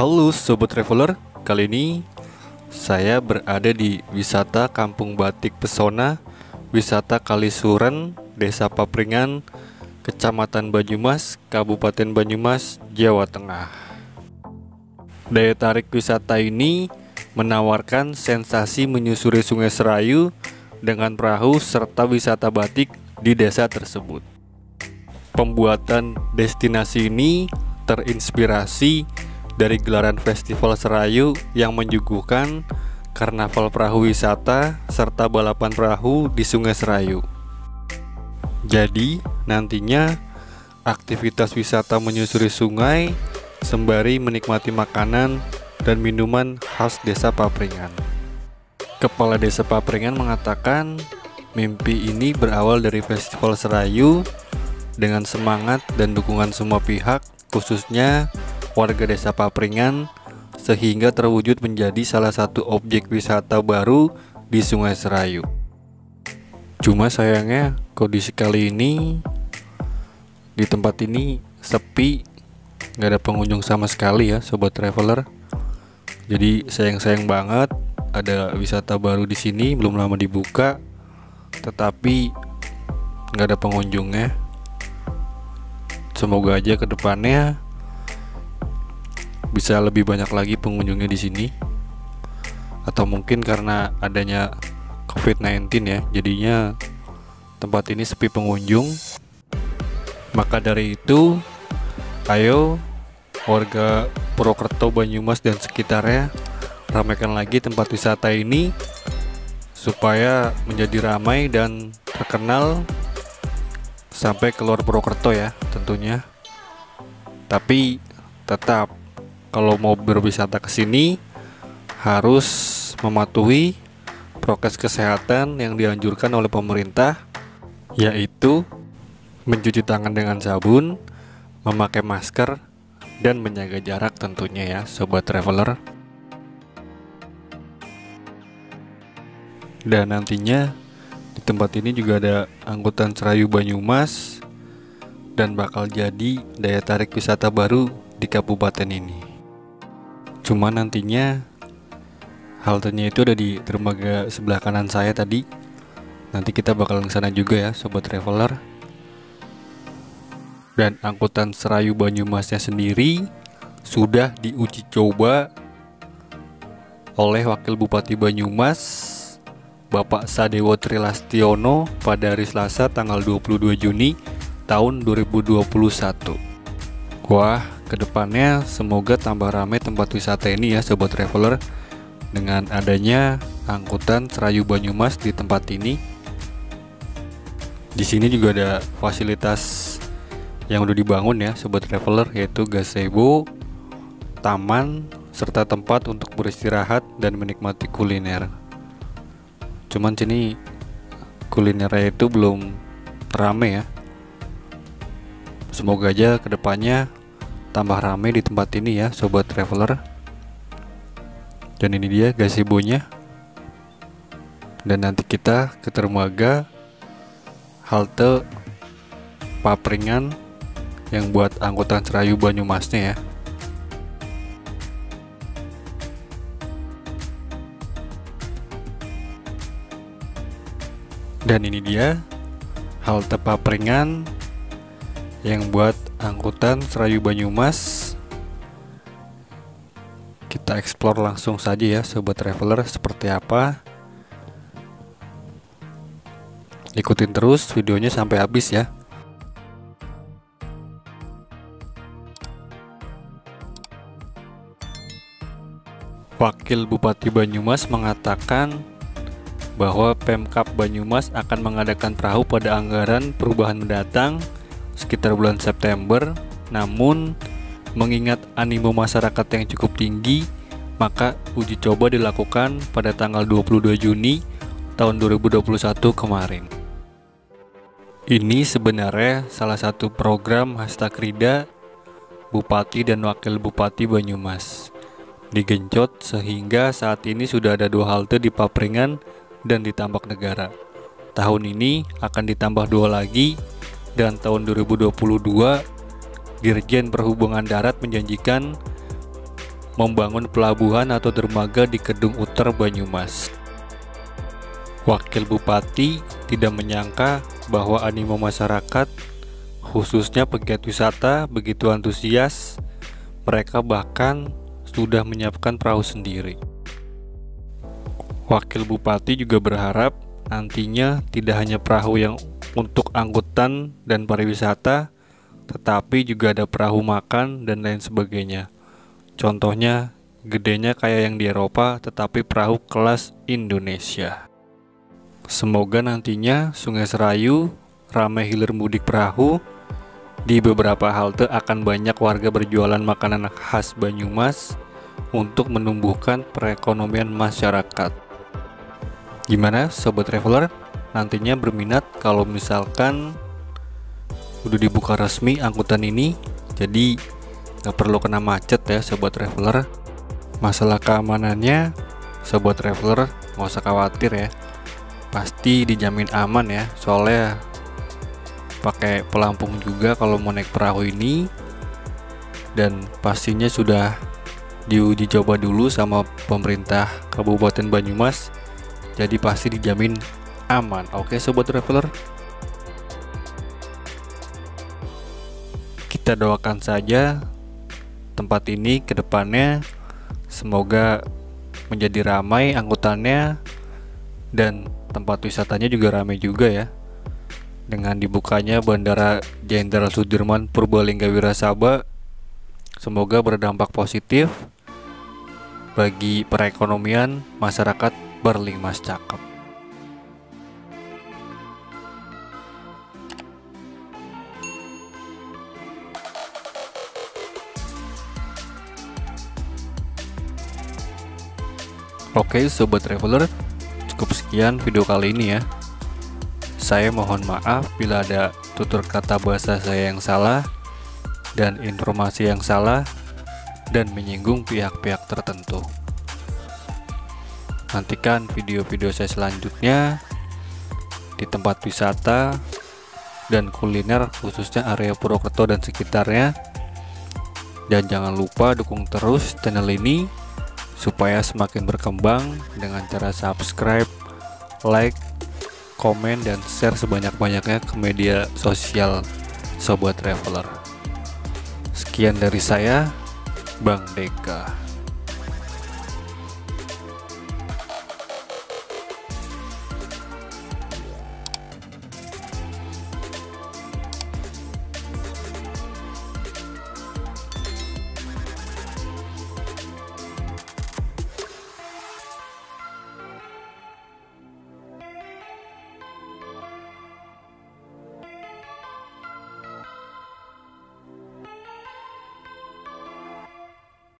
Halo Sobat Traveler, kali ini saya berada di wisata Kampung Batik Pesona, wisata Kalisuren, Desa Papringan, Kecamatan Banyumas, Kabupaten Banyumas, Jawa Tengah. Daya tarik wisata ini menawarkan sensasi menyusuri Sungai Serayu dengan perahu serta wisata batik di desa tersebut. Pembuatan destinasi ini terinspirasi dari gelaran Festival Serayu yang menyuguhkan karnaval perahu wisata serta balapan perahu di Sungai Serayu. Jadi nantinya aktivitas wisata menyusuri sungai sembari menikmati makanan dan minuman khas Desa Papringan. Kepala Desa Papringan mengatakan mimpi ini berawal dari Festival Serayu dengan semangat dan dukungan semua pihak, khususnya warga Desa Papringan, sehingga terwujud menjadi salah satu objek wisata baru di Sungai Serayu. Cuma sayangnya kondisi kali ini di tempat ini sepi, nggak ada pengunjung sama sekali ya Sobat Traveler. Jadi sayang-sayang banget, ada wisata baru di sini belum lama dibuka, tetapi nggak ada pengunjungnya. Semoga aja kedepannya bisa lebih banyak lagi pengunjungnya di sini, atau mungkin karena adanya COVID-19 ya, jadinya tempat ini sepi pengunjung. Maka dari itu, ayo warga Purwokerto, Banyumas dan sekitarnya, ramaikan lagi tempat wisata ini supaya menjadi ramai dan terkenal sampai keluar Purwokerto ya tentunya. Tapi tetap kalau mau berwisata ke sini harus mematuhi prokes kesehatan yang dianjurkan oleh pemerintah, yaitu mencuci tangan dengan sabun, memakai masker, dan menjaga jarak tentunya ya Sobat Traveler. Dan nantinya di tempat ini juga ada Angkutan Serayu Banyumas dan bakal jadi daya tarik wisata baru di kabupaten ini. Cuma nantinya haltenya itu ada di dermaga sebelah kanan saya tadi. Nanti kita bakalan ke sana juga ya Sobat Traveler. Dan Angkutan Serayu Banyumasnya sendiri sudah diuji coba oleh Wakil Bupati Banyumas Bapak Sadewo Trilastiono pada hari Selasa tanggal 22 Juni tahun 2021. Wah, kedepannya semoga tambah ramai tempat wisata ini ya Sobat Traveler, dengan adanya Angkutan Serayu Banyumas di tempat ini. Di sini juga ada fasilitas yang udah dibangun ya Sobat Traveler, yaitu gazebo, taman, serta tempat untuk beristirahat dan menikmati kuliner. Cuman sini kulinernya itu belum ramai ya. Semoga aja kedepannya tambah rame di tempat ini ya Sobat Traveler. Dan ini dia gazebonya. Dan nanti kita ke dermaga halte Papringan yang buat Angkutan Serayu Banyumasnya ya. Dan ini dia halte Papringan yang buat Angkutan Serayu Banyumas. Kita explore langsung saja ya Sobat Traveler seperti apa. Ikutin terus videonya sampai habis ya. Wakil Bupati Banyumas mengatakan bahwa Pemkab Banyumas akan mengadakan perahu pada anggaran perubahan mendatang sekitar bulan September. Namun mengingat animo masyarakat yang cukup tinggi, maka uji coba dilakukan pada tanggal 22 Juni tahun 2021 kemarin. Ini sebenarnya salah satu program Hasta Krida Bupati dan Wakil Bupati Banyumas digencot, sehingga saat ini sudah ada 2 halte di Papringan dan di Tambak Negara. Tahun ini akan ditambah 2 lagi, dan tahun 2022 Dirjen Perhubungan Darat menjanjikan membangun pelabuhan atau dermaga di Kedung Uter, Banyumas. Wakil Bupati tidak menyangka bahwa animo masyarakat, khususnya pegiat wisata, begitu antusias. Mereka bahkan sudah menyiapkan perahu sendiri. Wakil Bupati juga berharap nantinya tidak hanya perahu yang untuk angkutan dan pariwisata, tetapi juga ada perahu makan dan lain sebagainya. Contohnya, gedenya kayak yang di Eropa, tetapi perahu kelas Indonesia. Semoga nantinya Sungai Serayu ramai hilir mudik perahu. Di beberapa halte akan banyak warga berjualan makanan khas Banyumas untuk menumbuhkan perekonomian masyarakat. Gimana sobat traveler? Nantinya berminat kalau misalkan udah dibuka resmi angkutan ini, jadi nggak perlu kena macet ya sobat traveler. Masalah keamanannya, sobat traveler nggak usah khawatir ya. Pasti dijamin aman ya, soalnya pakai pelampung juga kalau mau naik perahu ini, dan pastinya sudah diuji coba dulu sama pemerintah Kabupaten Banyumas, jadi pasti dijamin aman. Oke sobat traveler, kita doakan saja tempat ini ke depannya semoga menjadi ramai angkutannya dan tempat wisatanya juga ramai juga ya. Dengan dibukanya Bandara Jenderal Sudirman Purbalingga Wirasaba, semoga berdampak positif bagi perekonomian masyarakat Berlimas Cakep. Oke sobat traveler, cukup sekian video kali ini ya. Saya mohon maaf bila ada tutur kata bahasa saya yang salah dan informasi yang salah dan menyinggung pihak-pihak tertentu. Nantikan video-video saya selanjutnya di tempat wisata dan kuliner khususnya area Purwokerto dan sekitarnya. Dan jangan lupa dukung terus channel ini supaya semakin berkembang dengan cara subscribe, like, komen, dan share sebanyak-banyaknya ke media sosial sobat traveler. Sekian dari saya, Bang Deka.